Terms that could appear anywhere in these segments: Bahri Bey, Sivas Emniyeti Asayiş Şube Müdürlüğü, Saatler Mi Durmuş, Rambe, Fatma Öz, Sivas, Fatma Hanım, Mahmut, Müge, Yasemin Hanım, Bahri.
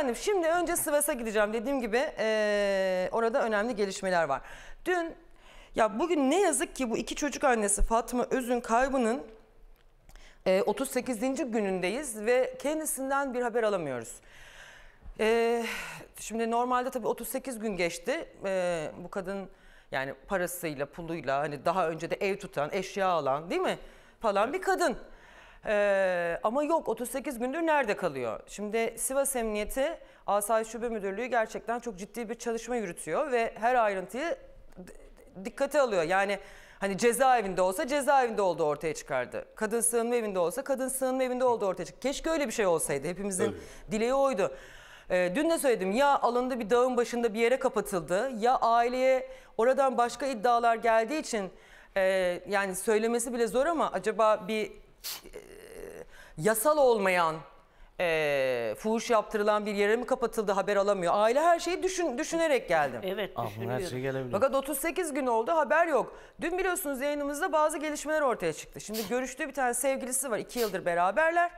Efendim şimdi önce Sivas'a gideceğim. Dediğim gibi orada önemli gelişmeler var. Dün ya bugün ne yazık ki bu iki çocuk annesi Fatma Öz'ün kaybının 38. günündeyiz ve kendisinden bir haber alamıyoruz. Şimdi normalde tabii 38 gün geçti. Bu kadın yani parasıyla, puluyla hani daha önce de ev tutan, eşya alan değil mi? Falan bir kadın. Ama yok 38 gündür nerede kalıyor? Şimdi Sivas Emniyeti Asayiş Şube Müdürlüğü gerçekten çok ciddi bir çalışma yürütüyor ve her ayrıntıyı dikkate alıyor. Yani hani cezaevinde olsa cezaevinde olduğu ortaya çıkardı. Kadın sığınma evinde olsa kadın sığınma evinde olduğu ortaya çıkardı. Keşke öyle bir şey olsaydı. Hepimizin dileği oydu. Dün de söyledim ya alındı bir dağın başında bir yere kapatıldı ya aileye oradan başka iddialar geldiği için yani söylemesi bile zor ama acaba bir yasal olmayan fuhuş yaptırılan bir yere mi kapatıldı haber alamıyor. Aile her şeyi düşünerek geldim. Evet düşünüyorum. Fakat 38 gün oldu haber yok. Dün biliyorsunuz yayınımızda bazı gelişmeler ortaya çıktı. Şimdi görüştüğü bir tane sevgilisi var 2 yıldır beraberler.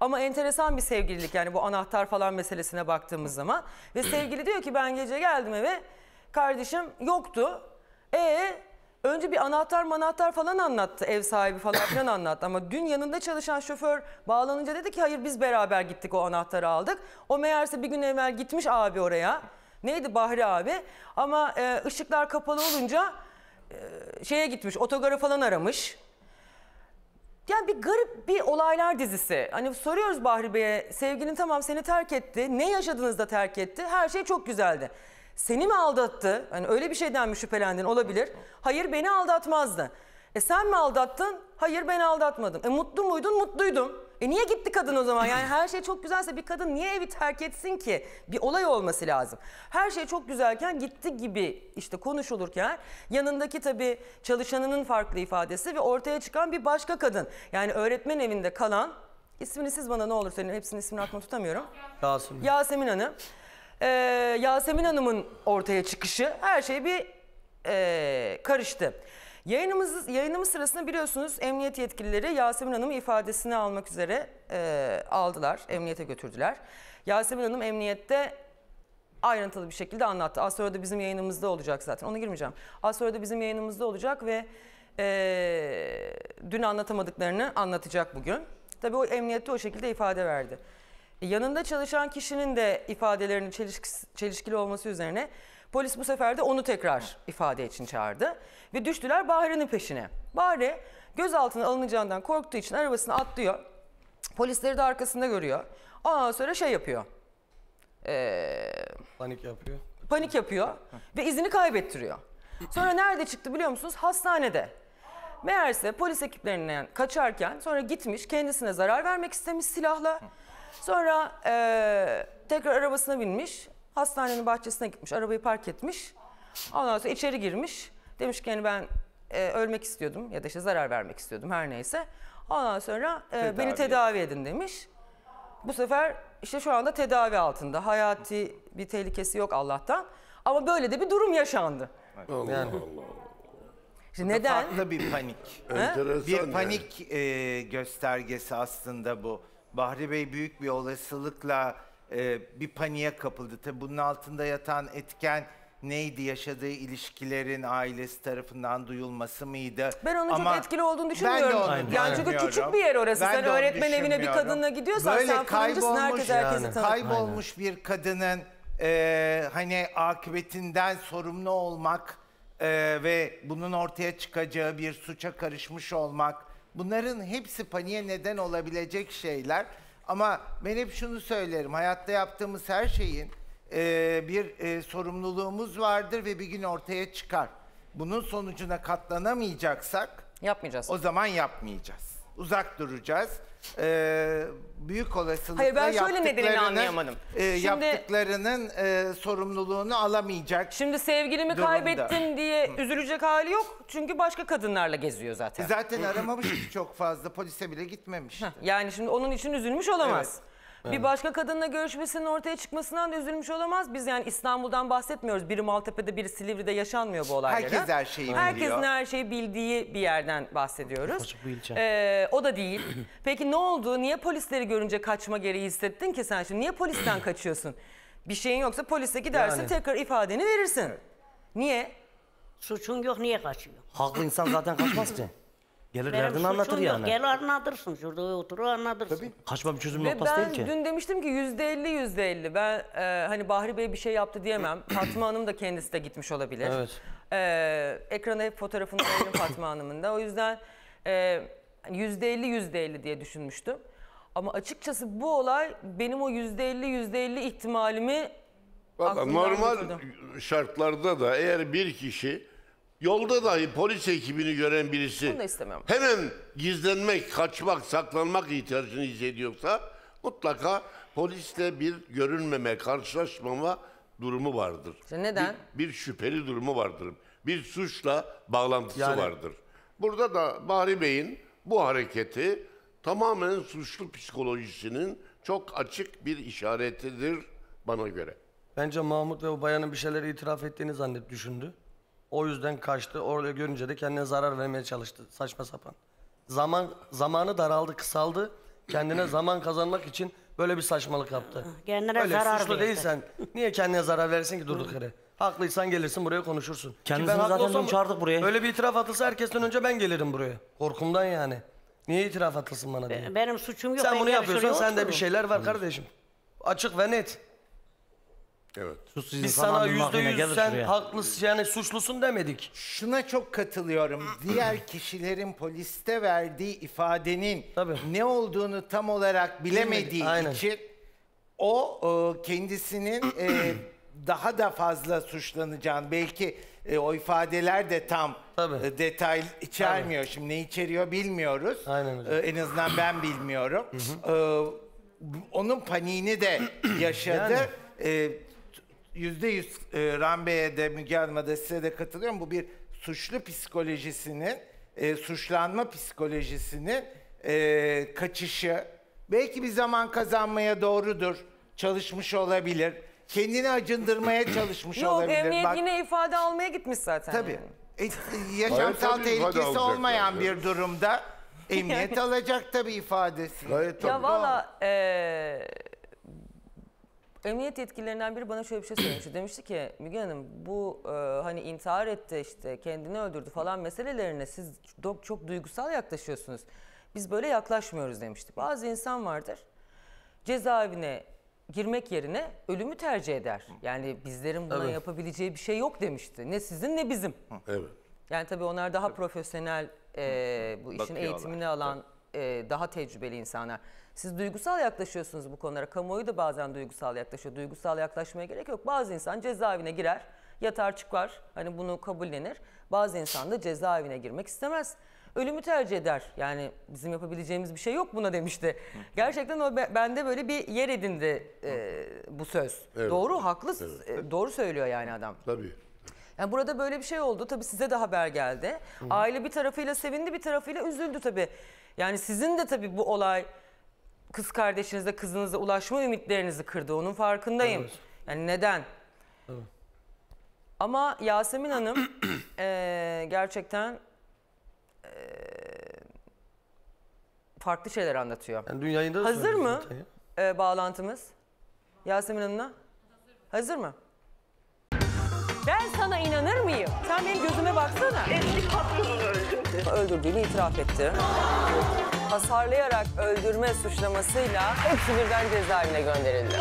Ama enteresan bir sevgililik yani bu anahtar falan meselesine baktığımız zaman. Ve sevgili diyor ki ben gece geldim eve kardeşim yoktu. Önce bir anahtar falan anlattı ev sahibi falan anlattı. Ama dün yanında çalışan şoför bağlanınca dedi ki hayır biz beraber gittik o anahtarı aldık. O meğerse bir gün evvel gitmiş abi oraya. Neydi Bahri abi? Ama ışıklar kapalı olunca şeye gitmiş otogara falan aramış. Yani bir garip bir olaylar dizisi. Hani soruyoruz Bahri Bey'e sevgilin tamam seni terk etti. Ne yaşadınız da terk etti? Her şey çok güzeldi. Seni mi aldattı? Hani öyle bir şeyden mi şüphelendin olabilir? Hayır beni aldatmazdı. Sen mi aldattın? Hayır ben aldatmadım. Mutlu muydun? Mutluydum. Niye gitti kadın o zaman? Yani her şey çok güzelse bir kadın niye evi terk etsin ki? Bir olay olması lazım. Her şey çok güzelken gitti gibi işte konuşulurken yanındaki tabii çalışanının farklı ifadesi ve ortaya çıkan bir başka kadın. Yani öğretmen evinde kalan ismini siz bana ne olur söyleyin hepsinin ismini aklıma tutamıyorum. Yasemin Hanım. Yasemin Hanım'ın ortaya çıkışı her şey bir karıştı. Yayınımız sırasında biliyorsunuz emniyet yetkilileri Yasemin Hanım'ın ifadesini almak üzere aldılar, emniyete götürdüler. Yasemin Hanım emniyette ayrıntılı bir şekilde anlattı. Az sonra da bizim yayınımızda olacak zaten, ona girmeyeceğim. Az sonra da bizim yayınımızda olacak ve dün anlatamadıklarını anlatacak bugün. Tabii o emniyette o şekilde ifade verdi. Yanında çalışan kişinin de ifadelerinin çelişkili olması üzerine polis bu sefer de onu tekrar ifade için çağırdı. Ve düştüler Bahri'nin peşine. Bahri gözaltına alınacağından korktuğu için arabasını atlıyor. Polisleri de arkasında görüyor. Ondan sonra şey yapıyor. Panik yapıyor ve izini kaybettiriyor. Sonra nerede çıktı biliyor musunuz? Hastanede. Meğerse polis ekiplerinden kaçarken sonra gitmiş kendisine zarar vermek istemiş silahla. Sonra tekrar arabasına binmiş. Hastanenin bahçesine gitmiş, arabayı park etmiş. Ondan sonra içeri girmiş. Demiş ki yani ben ölmek istiyordum ya da işte zarar vermek istiyordum her neyse. Ondan sonra beni tedavi edin demiş. Bu sefer işte şu anda tedavi altında. Hayati bir tehlikesi yok Allah'tan. Ama böyle de bir durum yaşandı. Allah yani. Allah. İşte neden? Farklı bir panik. Bir panik göstergesi aslında bu. Bahri Bey büyük bir olasılıkla bir paniğe kapıldı. Tabii bunun altında yatan etken neydi? Yaşadığı ilişkilerin ailesi tarafından duyulması mıydı? Ben onun çok etkili olduğunu düşünmüyorum. Yani çünkü küçük bir yer orası. Sen öğretmen evine bir kadınla gidiyorsan böyle sen fırıncısın herkesi tanır. Kaybolmuş bir kadının hani akıbetinden sorumlu olmak ve bunun ortaya çıkacağı bir suça karışmış olmak. Bunların hepsi paniğe neden olabilecek şeyler. Ama ben hep şunu söylerim. Hayatta yaptığımız her şeyin bir sorumluluğumuz vardır ve bir gün ortaya çıkar. Bunun sonucuna katlanamayacaksak yapmayacağız. O zaman yapmayacağız. Uzak duracağız. Büyük olasılıkla yaptıklarının sorumluluğunu alamayacak. Şimdi sevgilimi durumda. Kaybettim diye üzülecek hali yok. Çünkü başka kadınlarla geziyor zaten. Zaten aramamış çok fazla. Polise bile gitmemiş. Yani şimdi onun için üzülmüş olamaz. Evet. Bir başka kadınla görüşmesinin ortaya çıkmasından da üzülmüş olamaz. Biz yani İstanbul'dan bahsetmiyoruz. Biri Maltepe'de, biri Silivri'de yaşanmıyor bu olaylara. Herkes her şeyi biliyor. Herkesin her şeyi bildiği bir yerden bahsediyoruz. O da değil. Peki ne oldu? Niye polisleri görünce kaçma gereği hissettin ki sen şimdi? Niye polisten kaçıyorsun? Bir şeyin yoksa polise gidersin, yani tekrar ifadeni verirsin. Niye? Suçun yok, niye kaçıyor? Haklı insan zaten kaçmaz ki. Gelir derdini anlatır yani. Gel anlatırsın, şurada oturur anlatırsın. Tabii. Kaçma bir çözüm noktası değil ki. Ben dün demiştim ki %50 %50. Ben hani Bahri Bey bir şey yaptı diyemem. Fatma Hanım da kendisi de gitmiş olabilir. Evet. Ekrana hep fotoğrafını koydum Fatma Hanım'ın da. O yüzden %50 %50 diye düşünmüştüm. Ama açıkçası bu olay benim o %50 %50 ihtimalimi... Vallahi normal şartlarda da eğer bir kişi yolda dahi polis ekibini gören birisi hemen gizlenmek, kaçmak, saklanmak ihtiyacını hissediyorsa mutlaka polisle bir görünmeme, karşılaşmama durumu vardır. Neden? Bir şüpheli durumu vardır. Bir suçla bağlantısı vardır. Burada da Bahri Bey'in bu hareketi tamamen suçlu psikolojisinin çok açık bir işaretidir bana göre. Bence Mahmut ve o bayanın bir şeyleri itiraf ettiğini zannedip düşündü. O yüzden kaçtı. Orada görünce de kendine zarar vermeye çalıştı. Saçma sapan. Zamanı daraldı, kısaldı. Kendine zaman kazanmak için böyle bir saçmalık yaptı. Kendine öyle zarar suçlu değilsen niye kendine zarar versin ki durduk yere? Haklıysan gelirsin buraya konuşursun. Kendisini zaten çağırdık buraya. Öyle bir itiraf atılsa herkesten önce ben gelirim buraya. Korkumdan yani. Niye itiraf atılsın bana diye. Benim suçum yok. Sen bunu yapıyorsan sende bir şeyler var kardeşim. Açık ve net. Evet. Biz sana %100 sen haklısın yani suçlusun demedik. Şuna çok katılıyorum. Diğer kişilerin poliste verdiği ifadenin ne olduğunu tam olarak bilemediği için o kendisinin daha da fazla suçlanacağını, belki o ifadeler de tam detay içermiyor. Şimdi ne içeriyor bilmiyoruz. En azından ben bilmiyorum. Onun paniğini de yaşadı. %100 Rambe'ye de, Müge Hanım'a da, size de katılıyorum. Bu bir suçlu psikolojisinin, suçlanma psikolojisinin kaçışı. Belki bir zaman kazanmaya doğrudur. Çalışmış olabilir. Kendini acındırmaya çalışmış olabilir. Yok, emniyet yine ifade almaya gitmiş zaten. Tabii. Yani. Yaşamsal tehlikesi olmayan bir durumda emniyet alacak tabii ifadesini. Gayet ya valla... Emniyet yetkililerinden biri bana şöyle bir şey söylemişti. Demişti ki Müge Hanım bu hani intihar etti, işte kendini öldürdü falan meselelerine siz çok duygusal yaklaşıyorsunuz. Biz böyle yaklaşmıyoruz demişti. Bazı insan vardır cezaevine girmek yerine ölümü tercih eder. Yani bizlerin buna yapabileceği bir şey yok demişti. Ne sizin ne bizim. Yani tabii onlar daha profesyonel bu işin eğitimini alan... daha tecrübeli insanlar. Siz duygusal yaklaşıyorsunuz bu konulara. Kamuoyu da bazen duygusal yaklaşıyor. Duygusal yaklaşmaya gerek yok. Bazı insan cezaevine girer, yatar çıkar. Hani bunu kabullenir. Bazı insan da cezaevine girmek istemez. Ölümü tercih eder. Yani bizim yapabileceğimiz bir şey yok buna demişti. Gerçekten o bende böyle bir yer edindi bu söz. Evet. Doğru, haklı. Evet. Doğru söylüyor yani adam. Tabii. Yani burada böyle bir şey oldu. Tabii size de haber geldi. Aile bir tarafıyla sevindi, bir tarafıyla üzüldü tabii. Yani sizin de tabii bu olay kız kardeşinize, kızınıza ulaşma ümitlerinizi kırdı. Onun farkındayım. Evet. Yani neden? Evet. Ama Yasemin Hanım gerçekten farklı şeyler anlatıyor. Yani dün yayında hazır mı bağlantımız? Yasemin Hanım'la? Hazır mı? Ben sana inanır mıyım? Sen benim gözüme baksana. Eski patronunu öldürdü. Öldürdüğünü itiraf etti. Hasarlayarak öldürme suçlamasıyla hepsi birden cezaevine gönderildi.